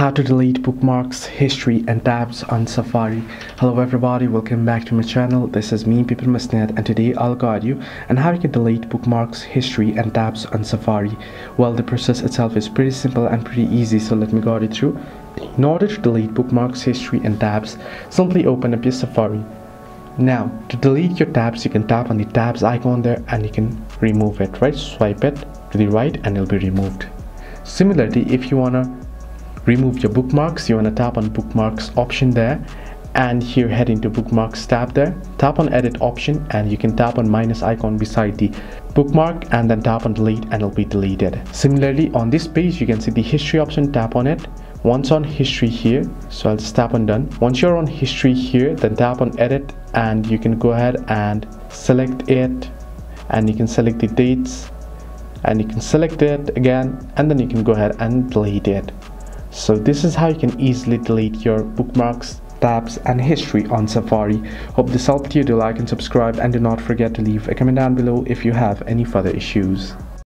How to delete bookmarks, history and tabs on Safari. Hello everybody, welcome back to my channel. This is me, People Masnad, and today I'll guide you on how you can delete bookmarks, history and tabs on Safari. Well, the process itself is pretty simple and pretty easy, so let me guide you through. In order to delete bookmarks, history and tabs, simply open up your Safari. Now, to delete your tabs, you can tap on the tabs icon there and you can remove it, right? Swipe it to the right and it'll be removed. Similarly, if you want to remove your bookmarks, you want to tap on bookmarks option there, and here head into bookmarks tab there, tap on edit option, and you can tap on minus icon beside the bookmark and then tap on delete and it'll be deleted. Similarly, on this page you can see the history option, tap on it. Once on history here, so I'll just tap on done. Once you're on history here, then tap on edit and you can go ahead and select it, and you can select the dates and you can select it again, and then you can go ahead and delete it. So this is how you can easily delete your bookmarks, tabs and history on Safari. Hope this helped you. Do like and subscribe, and do not forget to leave a comment down below if you have any further issues.